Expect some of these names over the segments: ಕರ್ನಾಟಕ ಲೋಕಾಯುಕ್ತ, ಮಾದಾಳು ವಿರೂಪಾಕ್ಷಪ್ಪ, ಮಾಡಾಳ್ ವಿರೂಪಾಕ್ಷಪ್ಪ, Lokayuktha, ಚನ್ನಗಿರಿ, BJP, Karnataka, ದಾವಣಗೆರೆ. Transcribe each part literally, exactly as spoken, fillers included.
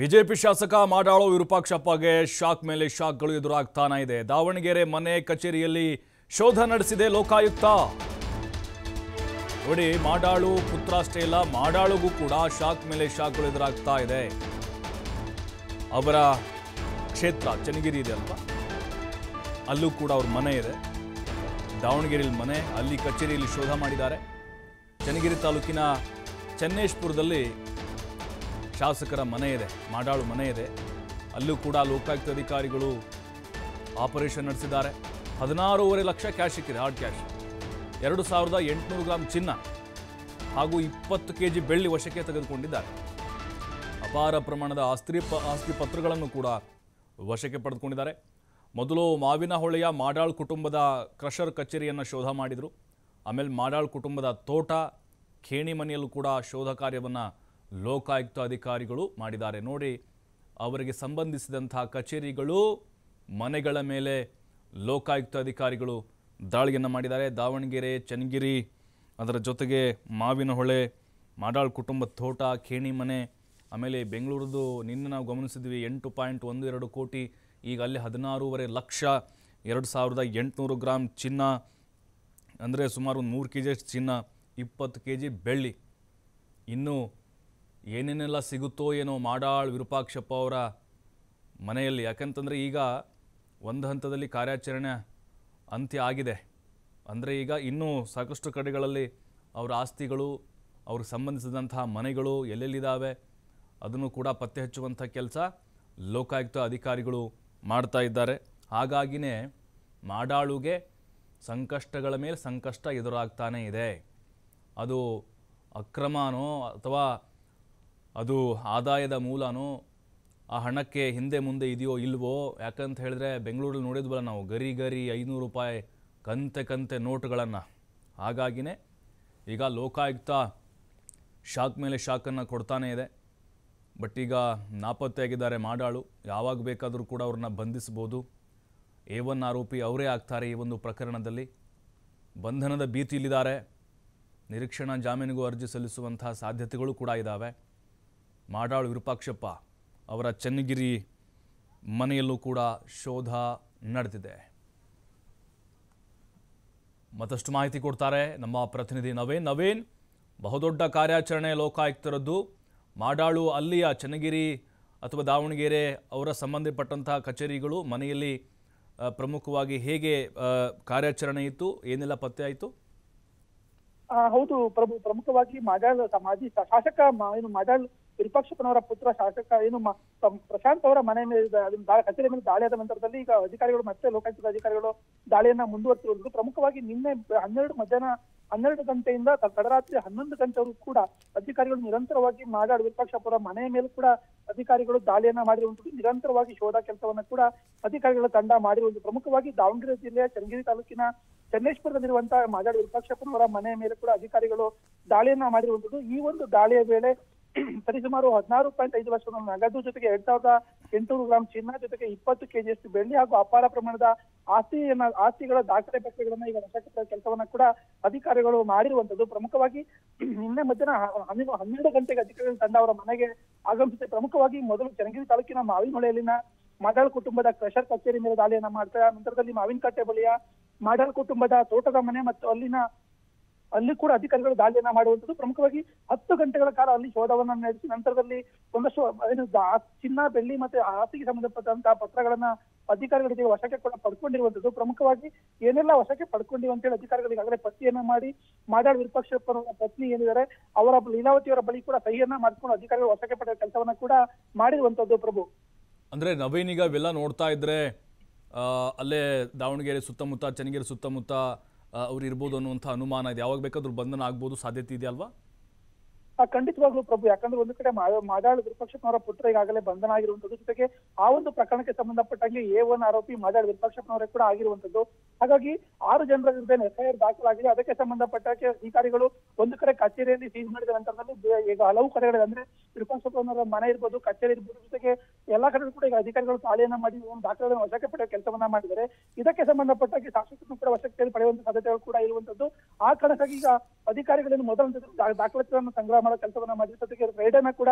BJP ಶಾಸಕ Madalu ವಿರೂಪಾಕ್ಷಪ್ಪಗೆ shock ಮೇಲೆ ಶಾಕ್ಗಳು ಎದುರಾಗ್ತಾನೆ ಇದೆ। ದಾವಣಗೆರೆ ಮನೆ ಕಚೇರಿಯಲ್ಲಿ ಶೋಧ ನಡೆಸಿದೆ ಲೋಕಾಯುಕ್ತ। ನೋಡಿ, ಮಾದಾಳು ಪುತ್ರಷ್ಟೇ ಇಲ್ಲ, ಮಾದಾಳುಗೂ ಕೂಡ ಶಾಕ್ ಮೇಲೆ ಶಾಕ್ಗಳು ಎದುರಾಗ್ತಾ ಇದೆ। ಅವರ ಕ್ಷೇತ್ರ ಚನ್ನಗಿರಿ ಇದೆ ಅಲ್ವಾ, ಅಲ್ಲೂ ಕೂಡ ಅವರ ಮನೆ ಇದೆ। ದಾವಣಗೆರೆಯಲ್ಲಿ ಮನೆ, ಅಲ್ಲಿ ಕಚೇರಿಯಲ್ಲಿ ಶೋಧ ಮಾಡಿದ್ದಾರೆ। ಚನ್ನಗಿರಿ ತಾಲೂಕಿನ ಚನ್ನೇಶ್ಪುರದಲ್ಲಿ ಶಾಸಕರ ಮನೆ ಇದೆ, ಮಾದಾಳು ಮನೆ ಇದೆ। ಅಲ್ಲೂ ಕೂಡ ಲೋಕಾಯುಕ್ತ ಅಧಿಕಾರಿಗಳು ಆಪರೇಷನ್ ನಡೆಸಿದ್ದಾರೆ। ಹದಿನಾರೂವರೆ ಲಕ್ಷ ಕ್ಯಾಶ್ ಸಿಕ್ಕಿದೆ, ಹಾರ್ಡ್ ಕ್ಯಾಶ್, ಎರಡು ಸಾವಿರದ ಎಂಟುನೂರು ಗ್ರಾಮ್ ಚಿನ್ನ ಹಾಗೂ ಇಪ್ಪತ್ತು ಕೆ ಜಿ ಬೆಳ್ಳಿ ವಶಕ್ಕೆ ತೆಗೆದುಕೊಂಡಿದ್ದಾರೆ। ಅಪಾರ ಪ್ರಮಾಣದ ಆಸ್ತಿ ಆಸ್ತಿ ಪತ್ರಗಳನ್ನು ಕೂಡ ವಶಕ್ಕೆ ಪಡೆದುಕೊಂಡಿದ್ದಾರೆ। ಮೊದಲು ಮಾವಿನಹೊಳೆಯ ಮಾದಾಳು ಕುಟುಂಬದ ಕ್ರಷರ್ ಕಚೇರಿಯನ್ನು ಶೋಧ ಮಾಡಿದರು। ಆಮೇಲೆ ಮಾದಾಳು ಕುಟುಂಬದ ತೋಟ, ಖೇಣಿ ಮನೆಯಲ್ಲೂ ಕೂಡ ಶೋಧ ಕಾರ್ಯವನ್ನು ಲೋಕಾಯುಕ್ತ ಅಧಿಕಾರಿಗಳು ಮಾಡಿದ್ದಾರೆ। ನೋಡಿ, ಅವರಿಗೆ ಸಂಬಂಧಿಸಿದಂಥ ಕಚೇರಿಗಳು, ಮನೆಗಳ ಮೇಲೆ ಲೋಕಾಯುಕ್ತ ಅಧಿಕಾರಿಗಳು ದಾಳಿಯನ್ನು ಮಾಡಿದ್ದಾರೆ। ದಾವಣಗೆರೆ, ಚನ್ನಗಿರಿ, ಅದರ ಜೊತೆಗೆ ಮಾವಿನಹೊಳೆ, ಮಾದಾಳು ಕುಟುಂಬ ತೋಟ, ಖೇಣಿ ಮನೆ, ಆಮೇಲೆ ಬೆಂಗಳೂರದು ನಿನ್ನೆ ನಾವು ಗಮನಿಸಿದ್ವಿ ಎಂಟು ಪಾಯಿಂಟ್ ಒಂದು ಎರಡು ಕೋಟಿ, ಈಗ ಅಲ್ಲಿ ಹದಿನಾರೂವರೆ ಲಕ್ಷ, ಎರಡು ಸಾವಿರದ ಎಂಟುನೂರು ಗ್ರಾಮ್ ಚಿನ್ನ, ಅಂದರೆ ಸುಮಾರು ನೂರು ಕೆ ಜಿ ಚಿನ್ನ, ಇಪ್ಪತ್ತು ಕೆ ಜಿ ಬೆಳ್ಳಿ, ಇನ್ನೂ ಏನೇನೆಲ್ಲ ಸಿಗುತ್ತೋ ಏನೋ ಮಾದಾಳು ವಿರೂಪಾಕ್ಷಪ್ಪ ಅವರ ಮನೆಯಲ್ಲಿ। ಯಾಕಂತಂದರೆ ಈಗ ಒಂದು ಹಂತದಲ್ಲಿ ಕಾರ್ಯಾಚರಣೆ ಅಂತ್ಯ ಆಗಿದೆ, ಅಂದರೆ ಈಗ ಇನ್ನೂ ಸಾಕಷ್ಟು ಕಡೆಗಳಲ್ಲಿ ಅವರ ಆಸ್ತಿಗಳು, ಅವ್ರಿಗೆ ಸಂಬಂಧಿಸಿದಂತಹ ಮನೆಗಳು ಎಲ್ಲೆಲ್ಲಿದ್ದಾವೆ ಅದನ್ನು ಕೂಡ ಪತ್ತೆ ಹಚ್ಚುವಂಥ ಕೆಲಸ ಲೋಕಾಯುಕ್ತ ಅಧಿಕಾರಿಗಳು ಮಾಡ್ತಾ ಇದ್ದಾರೆ। ಹಾಗಾಗಿನೇ ಮಾದಾಳುಗೆ ಸಂಕಷ್ಟಗಳ ಮೇಲೆ ಸಂಕಷ್ಟ ಎದುರಾಗ್ತಾನೇ ಇದೆ। ಅದು ಅಕ್ರಮನೋ ಅಥವಾ ಅದು ಆದಾಯದ ಮೂಲನೋ, ಆ ಹಣಕ್ಕೆ ಹಿಂದೆ ಮುಂದೆ ಇದೆಯೋ ಇಲ್ವೋ? ಯಾಕಂತ ಹೇಳಿದ್ರೆ ಬೆಂಗಳೂರಲ್ಲಿ ನೋಡಿದ್ವಲ್ಲ ನಾವು ಗರಿ ಗರಿ ಐನೂರು ರೂಪಾಯಿ ಕಂತೆ ಕಂತೆ ನೋಟುಗಳನ್ನು। ಹಾಗಾಗಿನೇ ಈಗ ಲೋಕಾಯುಕ್ತ ಶಾಕ್ ಮೇಲೆ ಶಾಕನ್ನು ಕೊಡ್ತಾನೇ ಇದೆ। ಬಟ್ ಈಗ ನಾಪತ್ತೆಯಾಗಿದ್ದಾರೆ ಮಾದಾಳು, ಯಾವಾಗ ಬೇಕಾದರೂ ಕೂಡ ಅವ್ರನ್ನ ಬಂಧಿಸ್ಬೋದು। ಎ ಒನ್ ಆರೋಪಿ ಅವರೇ ಆಗ್ತಾರೆ ಈ ಒಂದು ಪ್ರಕರಣದಲ್ಲಿ। ಬಂಧನದ ಭೀತಿಯಲ್ಲಿದ್ದಾರೆ, ನಿರೀಕ್ಷಣಾ ಜಾಮೀನಿಗೂ ಅರ್ಜಿ ಸಲ್ಲಿಸುವಂತಹ ಸಾಧ್ಯತೆಗಳು ಕೂಡ ಇದ್ದಾವೆ। ಮಾದಾಳು ವಿರೂಪಾಕ್ಷಪ್ಪ ಅವರ ಚನ್ನಗಿರಿ ಮನೆಯಲ್ಲೂ ಕೂಡ ಶೋಧ ನಡೆದಿದೆ। ಮತ್ತಷ್ಟು ಮಾಹಿತಿ ಕೊಡ್ತಾರೆ ನಮ್ಮ ಪ್ರತಿನಿಧಿ ನವೀನ್ ನವೀನ್ ಬಹುದೊಡ್ಡ ಕಾರ್ಯಾಚರಣೆ ಲೋಕಾಯುಕ್ತರದ್ದು, ಮಾದಾಳು ಅಲ್ಲಿಯ ಚನ್ನಗಿರಿ ಅಥವಾ ದಾವಣಗೆರೆ ಅವರ ಸಂಬಂಧಪಟ್ಟಂತಹ ಕಚೇರಿಗಳು, ಮನೆಯಲ್ಲಿ ಪ್ರಮುಖವಾಗಿ ಹೇಗೆ ಕಾರ್ಯಾಚರಣೆ ಇತ್ತು, ಏನೆಲ್ಲ ಪತ್ತೆ ಆಯಿತು? ಹೌದು ಪ್ರಭು, ಪ್ರಮುಖವಾಗಿ ಮಾದಾಳು ಮಾಜಿ ಶಾಸಕ ಏನು ಮಾದಾಳು ವಿರೂಪಾಕ್ಷಪ್ಪನವರ ಪುತ್ರ ಶಾಸಕ ಏನು ಪ್ರಶಾಂತ್ ಅವರ ಮನೆ ಮೇಲೆ ಕಚೇರಿ ಮೇಲೆ ದಾಳಿ ಆದ ನಂತರದಲ್ಲಿ ಈಗ ಅಧಿಕಾರಿಗಳು ಮತ್ತೆ ಲೋಕಾಯುಕ್ತ ಅಧಿಕಾರಿಗಳು ದಾಳಿಯನ್ನ ಮುಂದುವರಿಸಿರುವುದು। ಪ್ರಮುಖವಾಗಿ ನಿನ್ನೆ ಹನ್ನೆರಡು ಮಧ್ಯಾಹ್ನ ಹನ್ನೆರಡು ಗಂಟೆಯಿಂದ ತಡರಾತ್ರಿ ಹನ್ನೊಂದು ಗಂಟೆವರೆಗೂ ಕೂಡ ಅಧಿಕಾರಿಗಳು ನಿರಂತರವಾಗಿ ಮಾದಾಳು ವಿರೂಪಾಕ್ಷಪ್ಪನವರ ಮನೆಯ ಮೇಲೆ ಕೂಡ ಅಧಿಕಾರಿಗಳು ದಾಳಿಯನ್ನ ಮಾಡಿರುವಂಥದ್ದು, ನಿರಂತರವಾಗಿ ಶೋಧ ಕೆಲಸವನ್ನ ಕೂಡ ಅಧಿಕಾರಿಗಳ ತಂಡ ಮಾಡಿರುವುದು। ಪ್ರಮುಖವಾಗಿ ದಾವಣಗೆರೆ ಜಿಲ್ಲೆಯ ಚನ್ನಗಿರಿ ತಾಲೂಕಿನ ಚನ್ನೇಶ್ಪುರದಲ್ಲಿರುವಂತಹ ಮಾದಾಳು ವಿರೂಪಾಕ್ಷಪ್ಪನವರ ಮನೆಯ ಮೇಲೆ ಕೂಡ ಅಧಿಕಾರಿಗಳು ದಾಳಿಯನ್ನ ಮಾಡಿರುವಂಥದ್ದು। ಈ ಒಂದು ದಾಳಿಯ ವೇಳೆ ಸರಿಸುಮಾರು ಹದಿನಾರು ಪಾಯಿಂಟ್ ಐದು ಲಕ್ಷ ನಗದು, ಜೊತೆಗೆ ಎರಡ್ ಸಾವಿರದ ಎಂಟುನೂರು ಗ್ರಾಮ್ ಚಿನ್ನ, ಜೊತೆಗೆ ಇಪ್ಪತ್ತು ಕೆಜಿಯಷ್ಟು ಬೆಳ್ಳಿ ಹಾಗೂ ಅಪಾರ ಪ್ರಮಾಣದ ಆಸ್ತಿಯನ್ನ ಆಸ್ತಿಗಳ ದಾಖಲೆ ಪತ್ರಗಳನ್ನ ಈಗ ವಶಕ್ಕೆ ಕೆಲಸವನ್ನ ಕೂಡ ಅಧಿಕಾರಿಗಳು ಮಾಡಿರುವಂತದ್ದು। ಪ್ರಮುಖವಾಗಿ ನಿನ್ನೆ ಮಧ್ಯಾಹ್ನ ಹನ್ನೆರಡು ಹನ್ನೆರಡು ಗಂಟೆಗೆ ಅಧಿಕಾರಿಗಳ ತಂಡ ಅವರ ಮನೆಗೆ ಆಗಮಿಸುತ್ತೆ। ಪ್ರಮುಖವಾಗಿ ಮೊದಲು ಚನ್ನಗಿರಿ ತಾಲೂಕಿನ ಮಾವಿನಹೊಳೆಯಲ್ಲಿನ ಮಾದಾಳು ಕುಟುಂಬದ ಕ್ರಷರ್ ಕಚೇರಿ ಮೇಲೆ ದಾಳಿಯನ್ನ ಮಾಡ್ತಾರೆ, ನಂತರದಲ್ಲಿ ಮಾವಿನಕಟ್ಟೆ ಬಳಿಯ ಮಾದಾಳು ಕುಟುಂಬದ ತೋಟದ ಮನೆ ಮತ್ತು ಅಲ್ಲಿನ ಅಲ್ಲಿ ಕೂಡ ಅಧಿಕಾರಿಗಳು ದಾಳಿಯನ್ನ ಮಾಡುವಂಥದ್ದು। ಪ್ರಮುಖವಾಗಿ ಹತ್ತು ಗಂಟೆಗಳ ಕಾಲ ಅಲ್ಲಿ ಶೋಧವನ್ನ ನಡೆಸಿ ನಂತರದಲ್ಲಿ ಒಂದಷ್ಟು ಏನು ಚಿನ್ನ, ಬೆಳ್ಳಿ ಮತ್ತೆ ಆಸ್ತಿಗೆ ಸಂಬಂಧಪಟ್ಟಂತಹ ಪತ್ರಗಳನ್ನ ಅಧಿಕಾರಿಗಳಿಗೆ ವಶಕ್ಕೆ ಕೂಡ ಪಡ್ಕೊಂಡಿರುವಂಥದ್ದು। ಪ್ರಮುಖವಾಗಿ ಏನೆಲ್ಲ ವಶಕ್ಕೆ ಪಡ್ಕೊಂಡಿವೆ ಅಂತೇಳಿ ಅಧಿಕಾರಿಗಳಿಗಾಗಲೇ ಪಟ್ಟಿಯನ್ನ ಮಾಡಿ ಮಾದಾಳು ವಿರೂಪಾಕ್ಷಪ್ಪನವರ ಪತ್ನಿ ಏನಿದ್ದಾರೆ ಅವರ ಲೀಲಾವತಿಯವರ ಬಳಿ ಕೂಡ ಸಹಿಯನ್ನ ಮಾಡಿಕೊಂಡು ಅಧಿಕಾರಿಗಳು ವಶಕ್ಕೆ ಪಡೆದ ಕೆಲಸವನ್ನ ಕೂಡ ಮಾಡಿರುವಂಥದ್ದು ಪ್ರಭು। ಅಂದ್ರೆ ನವೀನ್, ಈಗ ಇವೆಲ್ಲ ನೋಡ್ತಾ ಇದ್ರೆ ಅಲ್ಲೇ ದಾವಣಗೆರೆ ಸುತ್ತಮುತ್ತ, ಚನ್ನಗಿರಿ ಸುತ್ತಮುತ್ತ ಅವ್ರು ಇರ್ಬೋದು ಅನ್ನುವಂಥ ಅನುಮಾನ ಇದೆ. ಯಾವಾಗ ಬೇಕಾದ್ರೂ ಬಂಧನ ಆಗ್ಬೋದು ಸಾಧ್ಯತೆ ಇದೆಯಲ್ವಾ? ಖಂಡಿತವಾಗ್ಲೂ ಪ್ರಭು, ಯಾಕಂದ್ರೆ ಒಂದು ಕಡೆ ಮಾದಾಳು ವಿರೂಪಾಕ್ಷಪ್ಪನವರ ಪುತ್ರ ಈಗಾಗಲೇ ಬಂಧನ ಆಗಿರುವಂತದ್ದು, ಜೊತೆಗೆ ಆ ಒಂದು ಪ್ರಕರಣಕ್ಕೆ ಸಂಬಂಧಪಟ್ಟಂಗೆ ಎ ಒನ್ ಆರೋಪಿ ಮಾದಾಳು ವಿರೂಪಾಕ್ಷಪ್ಪನವರೇ ಕೂಡ ಆಗಿರುವಂತದ್ದು। ಹಾಗಾಗಿ ಆರು ಜನರ ವಿರುದ್ಧ ಎಫ್ಐಆರ್ ದಾಖಲಾಗಿದೆ। ಅದಕ್ಕೆ ಸಂಬಂಧಪಟ್ಟಕ್ಕೆ ಅಧಿಕಾರಿಗಳು ಒಂದು ಕಡೆ ಕಚೇರಿಯಲ್ಲಿ ಸೀಸ್ ಮಾಡಿದ ನಂತರದಲ್ಲಿ ಈಗ ಹಲವು ಕಡೆಗಳಲ್ಲಿ ಅಂದ್ರೆ ವಿರೂಪಾಕ್ಷಪ್ಪನವರ ಮನೆ ಇರ್ಬೋದು, ಕಚೇರಿ ಇರ್ಬೋದು, ಜೊತೆಗೆ ಎಲ್ಲ ಕಡೆ ಕೂಡ ಈಗ ಅಧಿಕಾರಿಗಳು ತಾಳೆಯನ್ನ ಮಾಡಿ ಒಂದು ದಾಖಲೆಗಳನ್ನು ವಶಕ್ಕೆ ಪಡೆಯುವ ಕೆಲಸವನ್ನ ಮಾಡಿದ್ದಾರೆ. ಇದಕ್ಕೆ ಸಂಬಂಧಪಟ್ಟಾಗಿ ಶಾಸಕರು ಕೂಡ ವಶಕ್ಕೆ ಪಡೆಯುವಂತ ಸಾಧ್ಯತೆಗಳು ಕೂಡ ಇರುವಂತದ್ದು. ಆ ಕಾರಣಕ್ಕಾಗಿ ಈಗ ಅಧಿಕಾರಿಗಳನ್ನು ಮೊದಲ ದಾಖಲೆಗಳನ್ನು ಸಂಗ್ರಹ ಮಾಡುವ ಕೆಲಸವನ್ನ ಮಾಡಿ ಜೊತೆಗೆ ರೈಡ್ ಅನ್ನ ಕೂಡ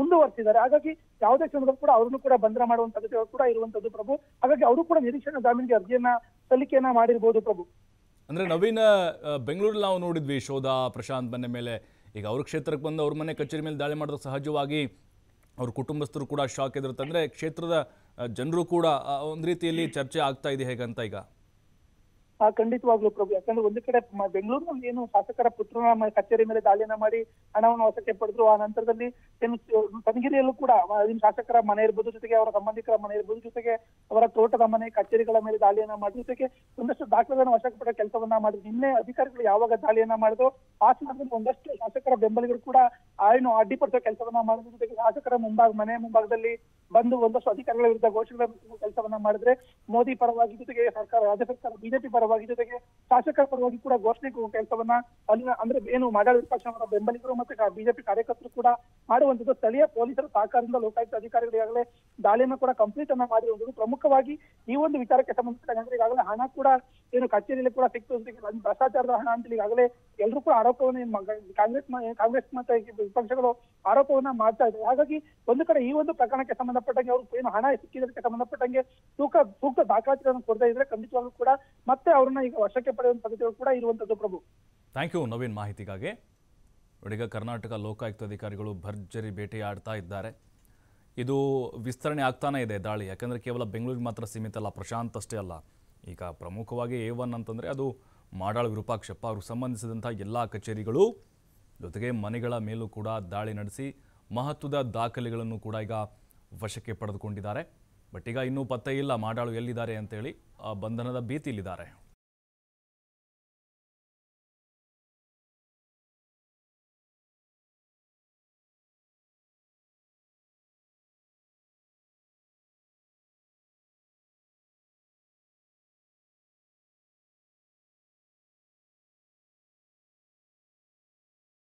ಮುಂದುವರಿಸಿದ್ದಾರೆ. ಹಾಗಾಗಿ ಯಾವುದೇ ಕ್ಷಣದಲ್ಲೂ ಕೂಡ ಅವರನ್ನು ಕೂಡ ಬಂಧನ ಮಾಡುವ ಸಾಧ್ಯತೆಗಳು ಕೂಡ ಇರುವಂತದ್ದು ಪ್ರಭು. ಹಾಗಾಗಿ ಅವರು ಕೂಡ ನಿರೀಕ್ಷಣಾ ಜಾಮೀನಿಗೆ ಅರ್ಜಿಯನ್ನ ಸಲ್ಲಿಕೆಯನ್ನ ಮಾಡಿರಬಹುದು ಪ್ರಭು. ಅಂದ್ರೆ ನವೀನ, ಬೆಂಗಳೂರಲ್ಲಿ ನಾವು ನೋಡಿದ್ವಿ ಶೋಧ ಪ್ರಶಾಂತ್ ಮನೆ ಮೇಲೆ, ಈಗ ಅವ್ರ ಕ್ಷೇತ್ರಕ್ಕೆ ಬಂದು ಅವ್ರ ಮನೆ ಕಚೇರಿ ಮೇಲೆ ದಾಳಿ ಮಾಡಿದ್ರೆ ಸಹಜವಾಗಿ ಅವ್ರ ಕುಟುಂಬಸ್ಥರು ಕೂಡ ಶಾಕ್ ಎದುರುತ್ತೆ. ಅಂದರೆ ಕ್ಷೇತ್ರದ ಜನರು ಕೂಡ ಒಂದು ರೀತಿಯಲ್ಲಿ ಚರ್ಚೆ ಆಗ್ತಾ ಇದೆ ಹೇಗಂತ ಈಗ. ಖಂಡಿತವಾಗ್ಲೂ ಪ್ರಭು, ಯಾಕಂದ್ರೆ ಒಂದು ಕಡೆ ಬೆಂಗಳೂರಿನಲ್ಲಿ ಏನು ಶಾಸಕರ ಪುತ್ರನ ಕಚೇರಿ ಮೇಲೆ ದಾಳಿಯನ್ನ ಮಾಡಿ ಹಣವನ್ನು ವಶಕ್ಕೆ ಪಡೆದ್ರು. ಆ ನಂತರದಲ್ಲಿ ಏನು ಚನ್ನಗಿರಿಯಲ್ಲೂ ಕೂಡ ಶಾಸಕರ ಮನೆ ಇರ್ಬೋದು, ಜೊತೆಗೆ ಅವರ ಸಂಬಂಧಿಕರ ಮನೆ ಇರ್ಬೋದು, ಜೊತೆಗೆ ಅವರ ತೋಟದ ಮನೆ ಕಚೇರಿಗಳ ಮೇಲೆ ದಾಳಿಯನ್ನ ಮಾಡಿ ಜೊತೆಗೆ ಒಂದಷ್ಟು ದಾಖಲೆಗಳನ್ನು ವಶಕ್ಕೆ ಪಡೆದ ಕೆಲಸವನ್ನ ಮಾಡಿದ್ರು. ನಿನ್ನೆ ಅಧಿಕಾರಿಗಳು ಯಾವಾಗ ದಾಳಿಯನ್ನ ಮಾಡಿದ್ರು ಆ ಸಂದರ್ಭದಲ್ಲಿ ಒಂದಷ್ಟು ಶಾಸಕರ ಬೆಂಬಲಿಗರು ಕೂಡ ಏನು ಅಡ್ಡಿಪಡಿಸುವ ಕೆಲಸವನ್ನ ಮಾಡಿದ್ರು. ಜೊತೆಗೆ ಶಾಸಕರ ಮುಂಭಾಗ ಮನೆ ಮುಂಭಾಗದಲ್ಲಿ ಬಂದು ಒಂದಷ್ಟು ಅಧಿಕಾರಿಗಳ ವಿರುದ್ಧ ಘೋಷಣೆಗಳ ಕೆಲಸವನ್ನ ಮಾಡಿದ್ರೆ ಮೋದಿ ಪರವಾಗಿ, ಜೊತೆಗೆ ಸರ್ಕಾರ ರಾಜ್ಯ ಸರ್ಕಾರ ಬಿಜೆಪಿ ಪರವಾಗಿ, ಜೊತೆಗೆ ಶಾಸಕರ ಪರವಾಗಿ ಕೂಡ ಘೋಷಣೆ ಕೆಲಸವನ್ನ ಅಲ್ಲಿನ ಅಂದ್ರೆ ಏನು ಮಾಡಳಿತ ಬೆಂಬಲಿಗರು ಮತ್ತೆ ಬಿಜೆಪಿ ಕಾರ್ಯಕರ್ತರು ಕೂಡ ಮಾಡುವಂತದ್ದು. ಸ್ಥಳೀಯ ಪೊಲೀಸರ ಸಹಕಾರದಿಂದ ಲೋಕಾಯುಕ್ತ ಅಧಿಕಾರಿಗಳು ಈಗಾಗಲೇ ದಾಳಿಯನ್ನು ಕೂಡ ಕಂಪ್ಲೀಟ್ ಅನ್ನ ಮಾಡಿರುವಂತದ್ದು. ಪ್ರಮುಖವಾಗಿ ಈ ಒಂದು ವಿಚಾರಕ್ಕೆ ಸಂಬಂಧಿಸಿದಂತೆ ಈಗಾಗಲೇ ಹಣ ಕೂಡ ಏನು ಕಚೇರಿಯಲ್ಲಿ ಕೂಡ ಸಿಕ್ತು, ಭ್ರಷ್ಟಾಚಾರದ ಹಣ ಅಂತ ಈಗಾಗಲೇ ಎಲ್ಲರೂ ಕೂಡ ಆರೋಪವನ್ನು ಕಾಂಗ್ರೆಸ್ ಕಾಂಗ್ರೆಸ್ ಮತ್ತೆ ವಿಪಕ್ಷಗಳು ಆರೋಪವನ್ನ ಮಾಡ್ತಾ ಇದ್ದಾರೆ. ಹಾಗಾಗಿ ಒಂದು ಕಡೆ ಈ ಒಂದು ಪ್ರಕರಣಕ್ಕೆ ಸಂಬಂಧಪಟ್ಟಂಗೆ ಅವರು ಏನು ಹಣ ಸಿಕ್ಕಿದಕ್ಕೆ ಸಂಬಂಧಪಟ್ಟಂಗೆ ಸೂಕ್ತ ಸೂಕ್ತ ದಾಖಲಾತಿಗಳನ್ನು ಕೊಡದೇ ಇದ್ರೆ ಖಂಡಿತವಾಗ್ಲೂ ಕೂಡ ಮತ್ತೆ ಅವರನ್ನ ಈಗ ವಶಕ್ಕೆ ಪಡೆಯುವ ಪದ್ಧತಿಗಳು ಕೂಡ ಇರುವಂತದ್ದು ಪ್ರಭು. ಥ್ಯಾಂಕ್ ಯು ನವೀನ್ ಮಾಹಿತಿಗಾಗಿ. ಈಗ ಕರ್ನಾಟಕ ಲೋಕಾಯುಕ್ತ ಅಧಿಕಾರಿಗಳು ಭರ್ಜರಿ ಭೇಟಿಯಾಡ್ತಾ ಇದ್ದಾರೆ. ಇದು ವಿಸ್ತರಣೆ ಆಗ್ತಾನೆ ಇದೆ ದಾಳಿ, ಯಾಕಂದರೆ ಕೇವಲ ಬೆಂಗಳೂರಿಗೆ ಮಾತ್ರ ಸೀಮಿತ ಅಲ್ಲ, ಪ್ರಶಾಂತ್ ಅಷ್ಟೇ ಅಲ್ಲ. ಈಗ ಪ್ರಮುಖವಾಗಿ ಎ ಒನ್ ಅಂತಂದರೆ ಅದು ಮಾಡಾಳ್ ವಿರೂಪಾಕ್ಷಪ್ಪ ಅವ್ರಿಗೆ ಸಂಬಂಧಿಸಿದಂಥ ಎಲ್ಲ ಕಚೇರಿಗಳು ಜೊತೆಗೆ ಮನೆಗಳ ಮೇಲೂ ಕೂಡ ದಾಳಿ ನಡೆಸಿ ಮಹತ್ವದ ದಾಖಲೆಗಳನ್ನು ಕೂಡ ಈಗ ವಶಕ್ಕೆ ಪಡೆದುಕೊಂಡಿದ್ದಾರೆ. ಬಟ್ ಈಗ ಇನ್ನೂ ಪತ್ತೆ ಇಲ್ಲ ಮಾಡಾಳು ಎಲ್ಲಿದ್ದಾರೆ ಅಂತೇಳಿ ಬಂಧನದ ಭೀತಿಯಲ್ಲಿದ್ದಾರೆ.